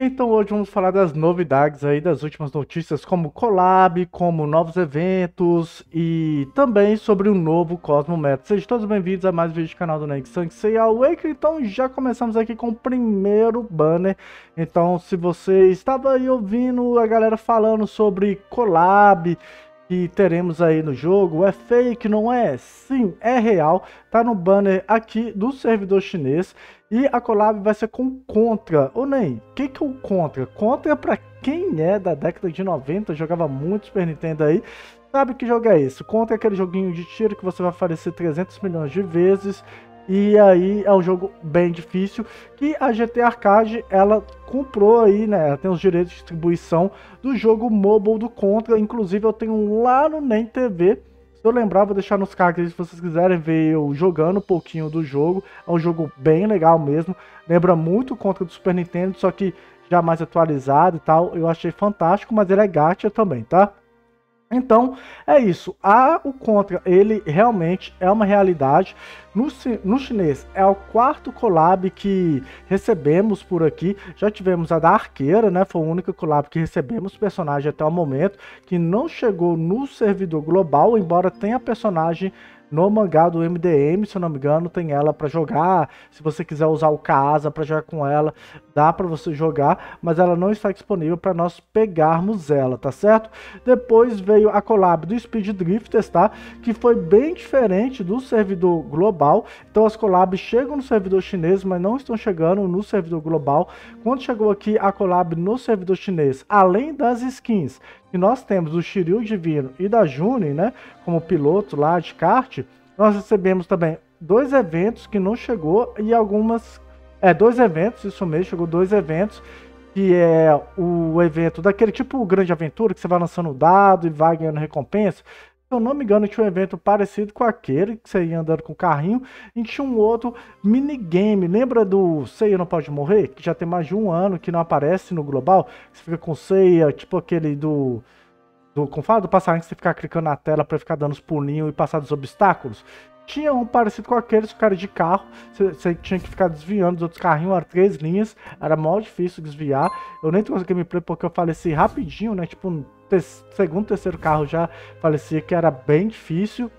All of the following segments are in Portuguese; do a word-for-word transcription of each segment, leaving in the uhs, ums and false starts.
Então hoje vamos falar das novidades aí, das últimas notícias, como collab, como novos eventos e também sobre o novo Cosmo Meta. Sejam todos bem-vindos a mais um vídeo do canal do Next Seiya Awakening. Então já começamos aqui com o primeiro banner. Então se você estava aí ouvindo a galera falando sobre collab que teremos aí no jogo, é fake, não é? Sim, é real. Tá no banner aqui do servidor chinês. E a collab vai ser com Contra. Ou nem, o que que é o Contra? Contra, pra quem é da década de noventa, jogava muito Super Nintendo aí, sabe que jogo é esse. Contra é aquele joguinho de tiro que você vai aparecer trezentos milhões de vezes. E aí é um jogo bem difícil que a GTArcade, ela comprou aí, né? Ela tem os direitos de distribuição do jogo mobile do Contra. Inclusive eu tenho lá no NemTV. Se eu lembrar, vou deixar nos cards aí se vocês quiserem ver eu jogando um pouquinho do jogo. É um jogo bem legal mesmo. Lembra muito o Contra do Super Nintendo, só que já mais atualizado e tal. Eu achei fantástico, mas ele é gacha também, tá? Então, é isso. Ah, o Contra, ele realmente é uma realidade. No, no chinês, é o quarto collab que recebemos por aqui. Já tivemos a da Arqueira, né? Foi a única collab que recebemos personagem até o momento, que não chegou no servidor global, embora tenha personagem no mangá do M D M, se eu não me engano, tem ela para jogar. Se você quiser usar o Kaasa para jogar com ela, dá para você jogar, mas ela não está disponível para nós pegarmos ela, tá certo? Depois veio a collab do Speed Drifters, tá? Que foi bem diferente do servidor global. Então as collabs chegam no servidor chinês, mas não estão chegando no servidor global. Quando chegou aqui a collab no servidor chinês, além das skins, e nós temos o Shiryu Divino e da Juni, né, como piloto lá de kart, nós recebemos também dois eventos que não chegou e algumas... É, dois eventos, isso mesmo, chegou dois eventos, que é o evento daquele tipo Grande Aventura, que você vai lançando o dado e vai ganhando recompensa. Se eu não me engano, tinha um evento parecido com aquele, que você ia andando com o carrinho, e tinha um outro minigame. Lembra do Seiya Não Pode Morrer? Que já tem mais de um ano que não aparece no global. Você fica com Seiya, tipo aquele do... do como fala do passarinho, que você fica clicando na tela para ficar dando os pulinhos e passar dos obstáculos. Tinha um parecido com aqueles, o cara de carro, você tinha que ficar desviando dos outros carrinhos, eram três linhas, era mal difícil desviar. Eu nem trouxe gameplay porque eu faleci rapidinho, né, tipo... segundo, terceiro carro já parecia que era bem difícil.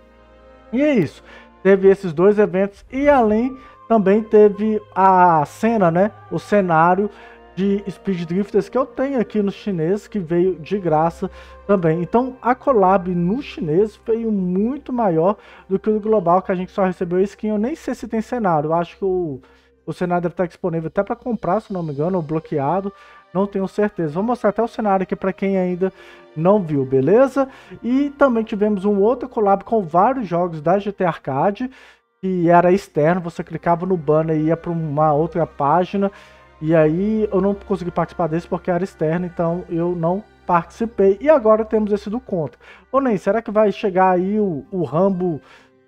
E é isso, teve esses dois eventos e além também teve a cena, né, o cenário de Speed Drifters que eu tenho aqui no chinês, que veio de graça também. Então a collab no chinês veio muito maior do que o global, que a gente só recebeu skin. Eu nem sei se tem cenário, eu acho que o, o cenário deve estar disponível até para comprar, se não me engano, ou bloqueado. Não tenho certeza. Vou mostrar até o cenário aqui para quem ainda não viu, beleza? E também tivemos um outro collab com vários jogos da GTArcade, que era externo, você clicava no banner e ia para uma outra página. E aí eu não consegui participar desse porque era externo, então eu não participei. E agora temos esse do Contra. Ô Ney, será que vai chegar aí o, o Rambo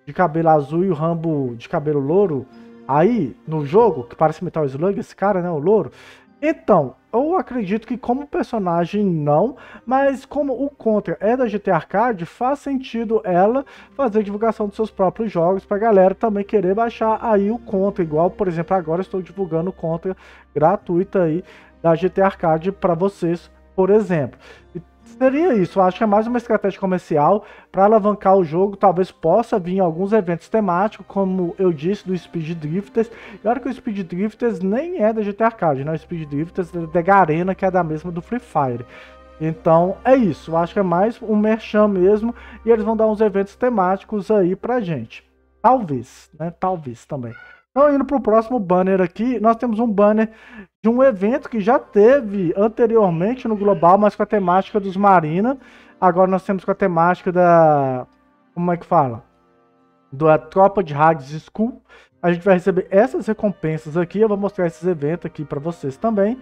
de cabelo azul e o Rambo de cabelo louro aí no jogo? Que parece Metal Slug esse cara, né? O louro. Então, eu acredito que como personagem não, mas como o Contra é da GTArcade, faz sentido ela fazer divulgação dos seus próprios jogos para a galera também querer baixar aí o Contra, igual, por exemplo, agora estou divulgando o Contra gratuita aí da GTArcade para vocês, por exemplo. E seria isso, eu acho que é mais uma estratégia comercial para alavancar o jogo. Talvez possa vir alguns eventos temáticos, como eu disse, do Speed Drifters. E olha que o Speed Drifters nem é da GTArcade, né? O Speed Drifters é da Garena, que é da mesma do Free Fire. Então é isso, eu acho que é mais um merchan mesmo. E eles vão dar uns eventos temáticos aí pra gente. Talvez, né? Talvez também. Então, indo para o próximo banner aqui, nós temos um banner de um evento que já teve anteriormente no global, mas com a temática dos Marina. Agora nós temos com a temática da... como é que fala? Da tropa de Hades School. A gente vai receber essas recompensas aqui, eu vou mostrar esses eventos aqui para vocês também.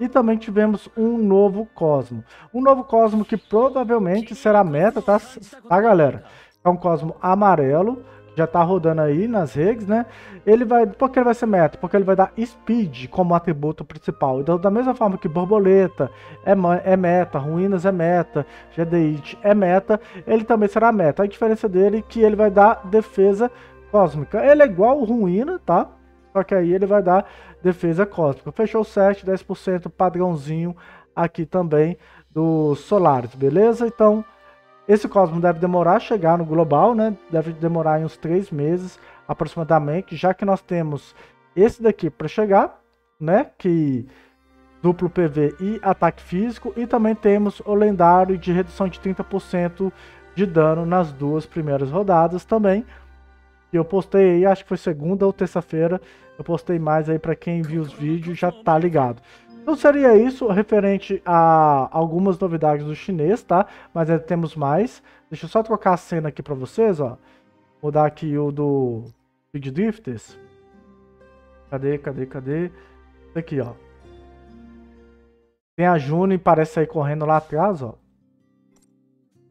E também tivemos um novo Cosmo. Um novo Cosmo que provavelmente será a meta, tá, tá galera? É um Cosmo amarelo. Já tá rodando aí nas redes, né? Ele vai... Por que ele vai ser meta? Porque ele vai dar Speed como atributo principal. Então, da mesma forma que Borboleta é, é meta, Ruínas é meta, Jadeite é meta, ele também será meta. A diferença dele é que ele vai dar Defesa Cósmica. Ele é igual o Ruína, tá? Só que aí ele vai dar defesa cósmica. Fechou o set, dez por cento padrãozinho aqui também do Solaris, beleza? Então, esse Cosmo deve demorar a chegar no global, né? Deve demorar em uns três meses aproximadamente, já que nós temos esse daqui para chegar, né? Que duplo P V e ataque físico, e também temos o lendário de redução de trinta por cento de dano nas duas primeiras rodadas também. E eu postei aí, acho que foi segunda ou terça-feira, eu postei mais aí para quem viu os vídeos já tá ligado. Então seria isso referente a algumas novidades do chinês, tá? Mas ainda temos mais. Deixa eu só trocar a cena aqui para vocês, ó. Mudar aqui o do Speed Drifters. Cadê, cadê, cadê? Esse aqui, ó. Tem a Juni, parece aí correndo lá atrás, ó.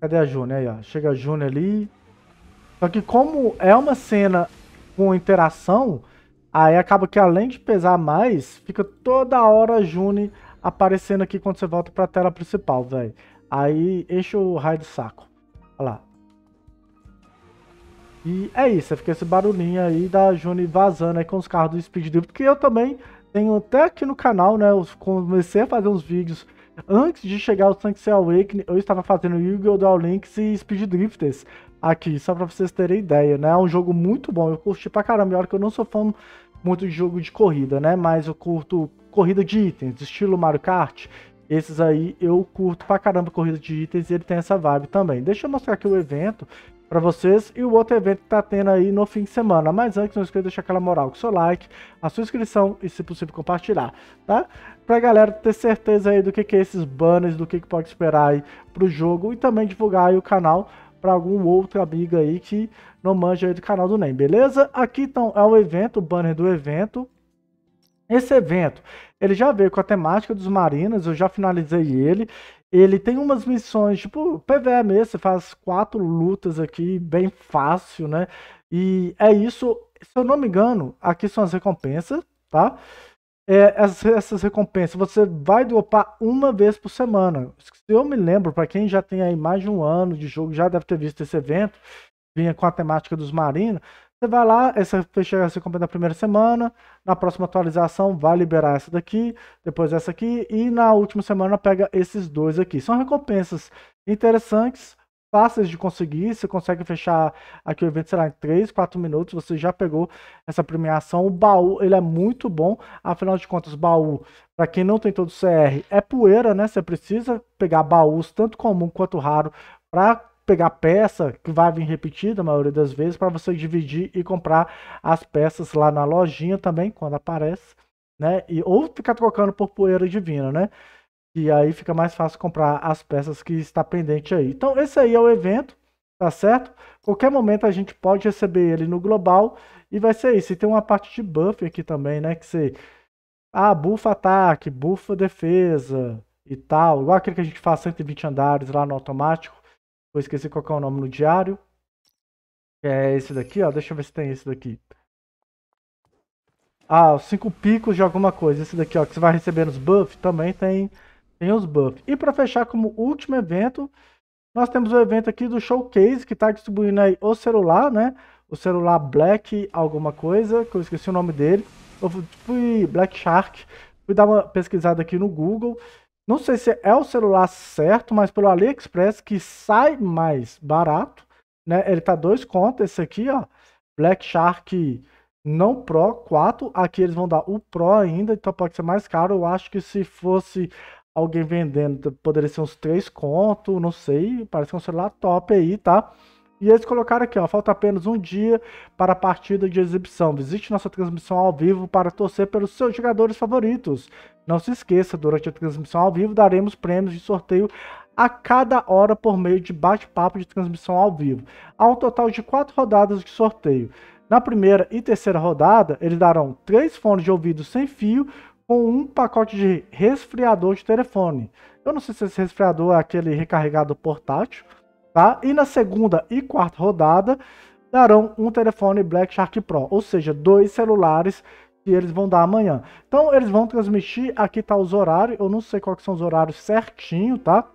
Cadê a Juni? Aí, ó. Chega a Juni ali. Só que como é uma cena com interação... Aí acaba que além de pesar mais, fica toda hora a Juni aparecendo aqui quando você volta pra tela principal, velho. Aí enche o raio do saco. Olha lá. E é isso, fica esse barulhinho aí da Juni vazando aí com os carros do Speed Drift, que eu também tenho até aqui no canal, né? Eu comecei a fazer uns vídeos antes de chegar ao Next Seiya Awakening, eu estava fazendo Yu-Gi-Oh! Duel Links e Speed Drifters aqui, só pra vocês terem ideia, né? É um jogo muito bom, eu curti pra caramba. E olha que eu não sou fã muito de jogo de corrida, né? Mas eu curto corrida de itens, estilo Mario Kart. Esses aí eu curto pra caramba corrida de itens e ele tem essa vibe também. Deixa eu mostrar aqui o evento pra vocês e o outro evento que tá tendo aí no fim de semana. Mas antes, não esqueça de deixar aquela moral com o seu like, a sua inscrição e, se possível, compartilhar, tá? Pra galera ter certeza aí do que que é esses banners, do que que pode esperar aí pro jogo e também divulgar aí o canal para algum outro amigo aí que não manja aí do canal do Nem, beleza? Aqui então é o evento, o banner do evento. Esse evento, ele já veio com a temática dos marinas, eu já finalizei ele. Ele tem umas missões, tipo P V E mesmo, você faz quatro lutas aqui, bem fácil, né? E é isso, se eu não me engano, aqui são as recompensas, tá? É, essas, essas recompensas você vai dropar uma vez por semana. Se eu me lembro, para quem já tem aí mais de um ano de jogo, já deve ter visto esse evento, vinha com a temática dos marinos. Você vai lá, essa fecha essa recompensa na primeira semana, na próxima atualização vai liberar essa daqui, depois essa aqui, e na última semana pega esses dois aqui. São recompensas interessantes, fáceis de conseguir, você consegue fechar aqui o evento, sei lá, em três, quatro minutos, você já pegou essa premiação. O baú, ele é muito bom, afinal de contas, baú, para quem não tem todo o C R, é poeira, né? Você precisa pegar baús, tanto comum quanto raro, para pegar peça, que vai vir repetida a maioria das vezes, para você dividir e comprar as peças lá na lojinha também, quando aparece, né? E, ou ficar trocando por poeira divina, né? E aí fica mais fácil comprar as peças que está pendente aí. Então esse aí é o evento, tá certo? Qualquer momento a gente pode receber ele no global. E vai ser isso. E tem uma parte de buff aqui também, né? Que você... Ah, bufa ataque, bufa defesa e tal. Igual aquele que a gente faz cento e vinte andares lá no automático. Vou esquecer qual que é o nome no diário. É esse daqui, ó. Deixa eu ver se tem esse daqui. Ah, os cinco picos de alguma coisa. Esse daqui, ó. Que você vai receber nos buffs também tem... Tem os buffs. E para fechar como último evento, nós temos o evento aqui do Showcase, que está distribuindo aí o celular, né? O celular Black alguma coisa, que eu esqueci o nome dele. Eu fui Black Shark, fui dar uma pesquisada aqui no Google. Não sei se é o celular certo, mas pelo AliExpress, que sai mais barato, né? Ele tá dois contos, esse aqui, ó. Black Shark não Pro quatro. Aqui eles vão dar o Pro ainda, então pode ser mais caro. Eu acho que se fosse... alguém vendendo, poderia ser uns três conto, não sei, parece que é um celular top aí, tá? E eles colocaram aqui, ó, falta apenas um dia para a partida de exibição. Visite nossa transmissão ao vivo para torcer pelos seus jogadores favoritos. Não se esqueça, durante a transmissão ao vivo, daremos prêmios de sorteio a cada hora por meio de bate-papo de transmissão ao vivo. Há um total de quatro rodadas de sorteio. Na primeira e terceira rodada, eles darão três fones de ouvido sem fio, com um pacote de resfriador de telefone. Eu não sei se esse resfriador é aquele recarregado portátil, tá? E na segunda e quarta rodada, darão um telefone Black Shark Pro, ou seja, dois celulares que eles vão dar amanhã. Então, eles vão transmitir, aqui tá os horários, eu não sei qual que são os horários certinho, tá?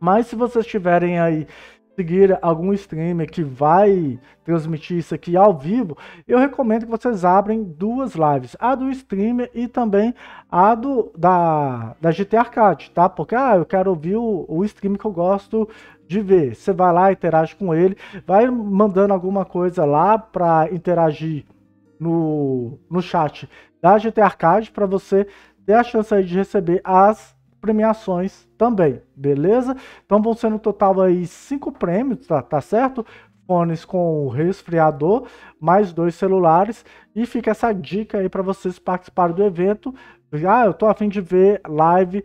Mas se vocês tiverem aí seguir algum streamer que vai transmitir isso aqui ao vivo, eu recomendo que vocês abrem duas lives, a do streamer e também a do, da, da GTArcade, tá? Porque ah, eu quero ouvir o, o stream que eu gosto de ver. Você vai lá, interage com ele, vai mandando alguma coisa lá para interagir no, no chat da GTArcade para você ter a chance aí de receber as premiações também, beleza? Então vão ser no total aí cinco prêmios, tá, tá certo? Fones com resfriador, mais dois celulares, e fica essa dica aí para vocês participarem do evento. Ah, eu tô a fim de ver live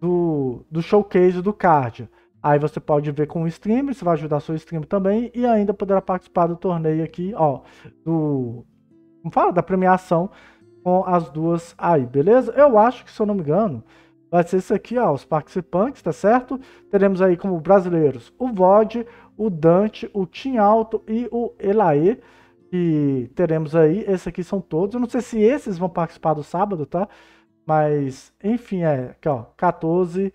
do, do showcase do card. Aí você pode ver com o stream, isso vai ajudar seu stream também, e ainda poderá participar do torneio aqui, ó, do... Como fala? Da premiação com as duas aí, beleza? Eu acho que, se eu não me engano, vai ser isso aqui, ó, os participantes, tá certo? Teremos aí como brasileiros o Vod, o Dante, o Tim Alto e o Elaê. E teremos aí, esse aqui são todos. Eu não sei se esses vão participar do sábado, tá? Mas, enfim, é aqui, ó, quatorze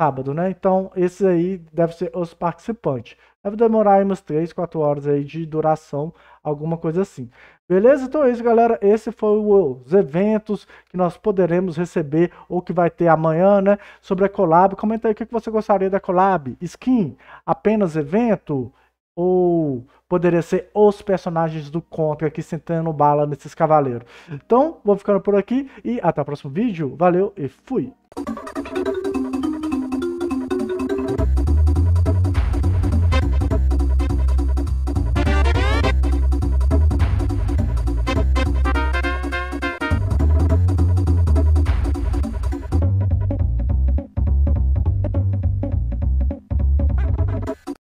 sábado, né? Então, esses aí devem ser os participantes. Deve demorar aí umas três, quatro horas aí de duração, alguma coisa assim. Beleza? Então é isso, galera. Esse foi os eventos que nós poderemos receber ou que vai ter amanhã, né? Sobre a collab. Comenta aí o que você gostaria da collab. Skin? Apenas evento? Ou poderia ser os personagens do Contra aqui sentando bala nesses cavaleiros? Então, vou ficando por aqui e até o próximo vídeo. Valeu e fui!